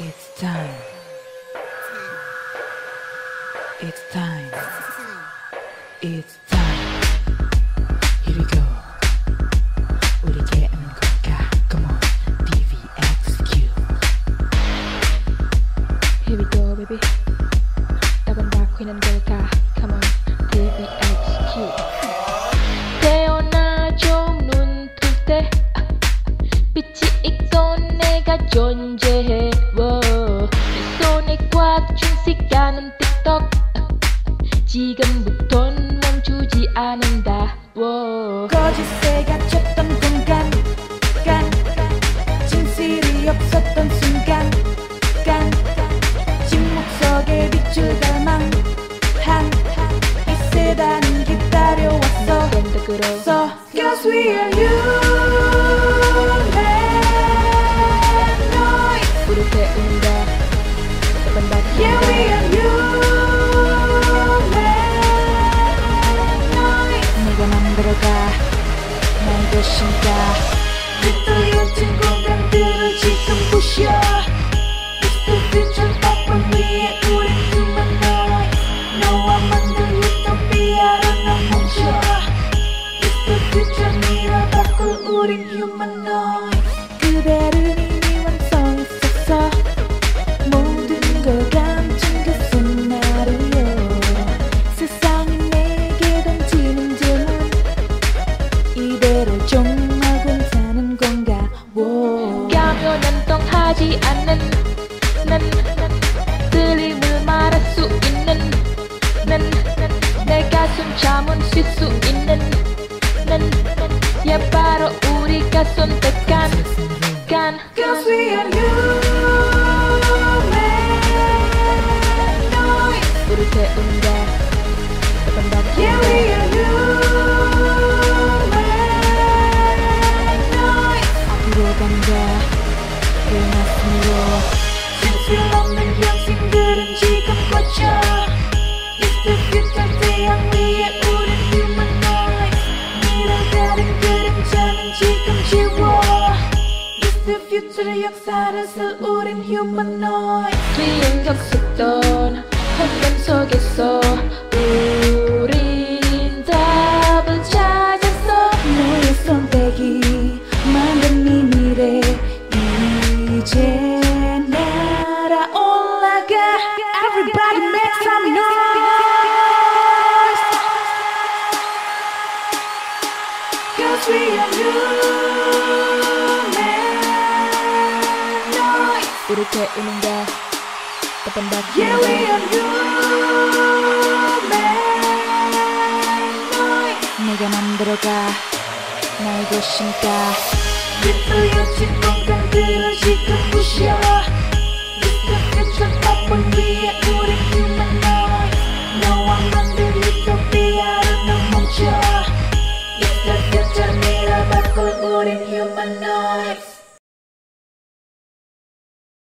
It's time. It's time. It's time. Here we go. 우리 개는 거야. Come on, TVXQ. Here we go, baby. 나만 바퀴는 걸까? Come on, TVXQ. 태어나 좀 눈뜰 때 빛이 있던 내가 존재해. 시간은 틱톡 지금부턴 멈추지 않는다. 거짓에 갇혔던 공간 진실이 없었던 순간 침묵 속에 빛을 갈망한 이 세단은 기다려왔어. So cause we are human noise 우리 태운다. Yeah, we are human noise. 네가 만들어가 나의 것인가. 그때 여친 공간들을 지금 부셔. It's the future up on me. 우린 human noise. 너와 만든 유토피아로 나 멈춰. It's the future 미래 바꿀 우린 human noise. 그대를 이미 완성했었어. 하지 않는 난 들림을 말할 수 있는 난 내가 숨 참은 쉴 수 있는 난얘 바로 우리가 선택한 간. Cause we are human noise 우리 태운다. Yeah, we are human noise 앞으로 간다. 진실 없는 현실들은 지금 꺼져. It's the future 태양 위에 우린 human noise. 미래 다른 그림자는 지금 지워. It's the future 역사에서 우린 human noise. 비행적 속던 헛꿈 속에서 우린 답을 찾았어. 너의 선택이 만든 이 미래 이제 날아올라가. Everybody make some noise. Cause we are human noise. 우리 태우는가 답은 바뀐다. Yeah, we are human noise. 내가 만들어가 나의 것인가. 비틀어진 공간들을 지금 부셔. It's the future up on me.